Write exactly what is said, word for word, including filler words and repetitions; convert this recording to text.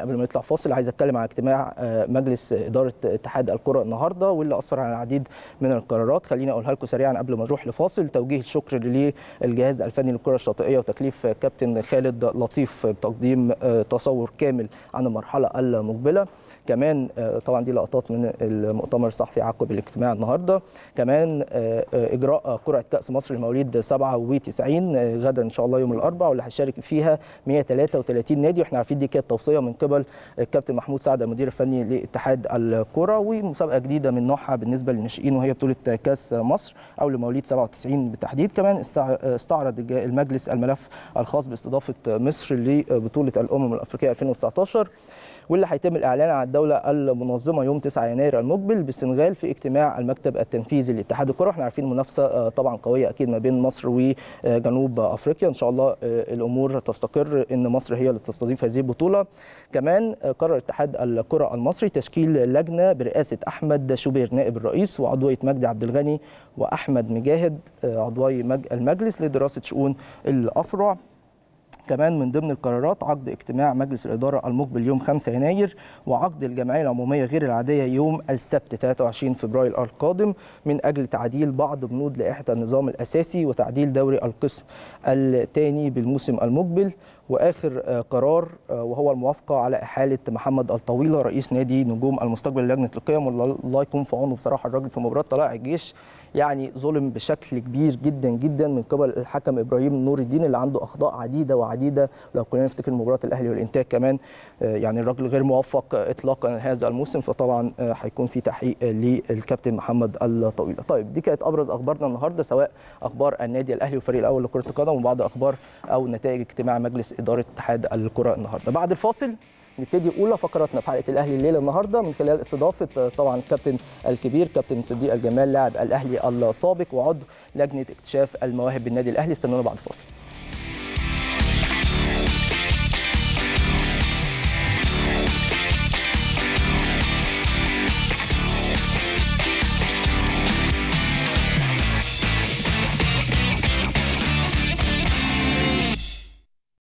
قبل ما نطلع فاصل عايز اتكلم عن اجتماع مجلس اداره اتحاد الكره النهارده واللي اثر على العديد من القرارات. خليني اقولها لكم سريعا قبل ما نروح لفاصل. توجيه الشكر للجهاز الفني للكره الشاطئيه وتكليف كابتن خالد لطيف بتقديم تصور كامل عن المرحله المقبله. كمان طبعا دي لقطات من المؤتمر الصحفي عقب الاجتماع النهارده. كمان اجراء قرعه كاس مصر لمواليد سبعة وتسعين غدا ان شاء الله يوم الاربعاء واللي هيشارك فيها مئة وثلاثة وثلاثين نادي، واحنا عارفين دي كانت توصيه من قبل الكابتن محمود سعد المدير الفني لاتحاد الكره، ومسابقه جديده من نوعها بالنسبه للناشئين وهي بطوله كاس مصر او لمواليد سبعة وتسعين بالتحديد. كمان استعرض المجلس الملف الخاص باستضافه مصر لبطوله الامم الافريقيه ألفين وتسعطاشر واللي هيتم الاعلان عن الدوله المنظمه يوم تسعة يناير المقبل بالسنغال في اجتماع المكتب التنفيذي لاتحاد الكره. احنا عارفين منافسه طبعا قويه اكيد ما بين مصر وجنوب افريقيا، ان شاء الله الامور تستقر ان مصر هي اللي تستضيف هذه البطوله. كمان قرر اتحاد الكره المصري تشكيل لجنه برئاسه احمد شوبير نائب الرئيس وعضويه مجدي عبد الغني واحمد مجاهد عضوي المجلس لدراسه شؤون الافرع. كمان من ضمن القرارات عقد اجتماع مجلس الاداره المقبل يوم خمسة يناير وعقد الجمعيه العموميه غير العاديه يوم السبت ثلاثة وعشرين فبراير القادم من اجل تعديل بعض بنود لائحه النظام الاساسي وتعديل دوري القسم الثاني بالموسم المقبل. واخر قرار وهو الموافقه على احاله محمد الطويله رئيس نادي نجوم المستقبل لجنه القيم، والله يكون في عونه بصراحه الراجل في مباراه طلائع الجيش، يعني ظلم بشكل كبير جدا جدا من قبل الحكم ابراهيم نور الدين اللي عنده اخطاء عديده وعديده. لو كنا نفتكر مباراه الاهلي والانتاج كمان يعني الراجل غير موفق اطلاقا هذا الموسم، فطبعا هيكون في تحقيق للكابتن محمد الطويله. طيب دي كانت ابرز اخبارنا النهارده، سواء اخبار النادي الاهلي والفريق الاول لكره القدم وبعض اخبار او نتائج اجتماع مجلس اداره اتحاد الكره النهارده. بعد الفاصل نبتدي اولى فقراتنا في حلقه الاهلي الليله النهارده من خلال استضافه طبعا الكابتن الكبير كابتن صديق الجمال لاعب الاهلي السابق وعضو لجنه اكتشاف المواهب بالنادي الاهلي. استنونا بعد الفاصل.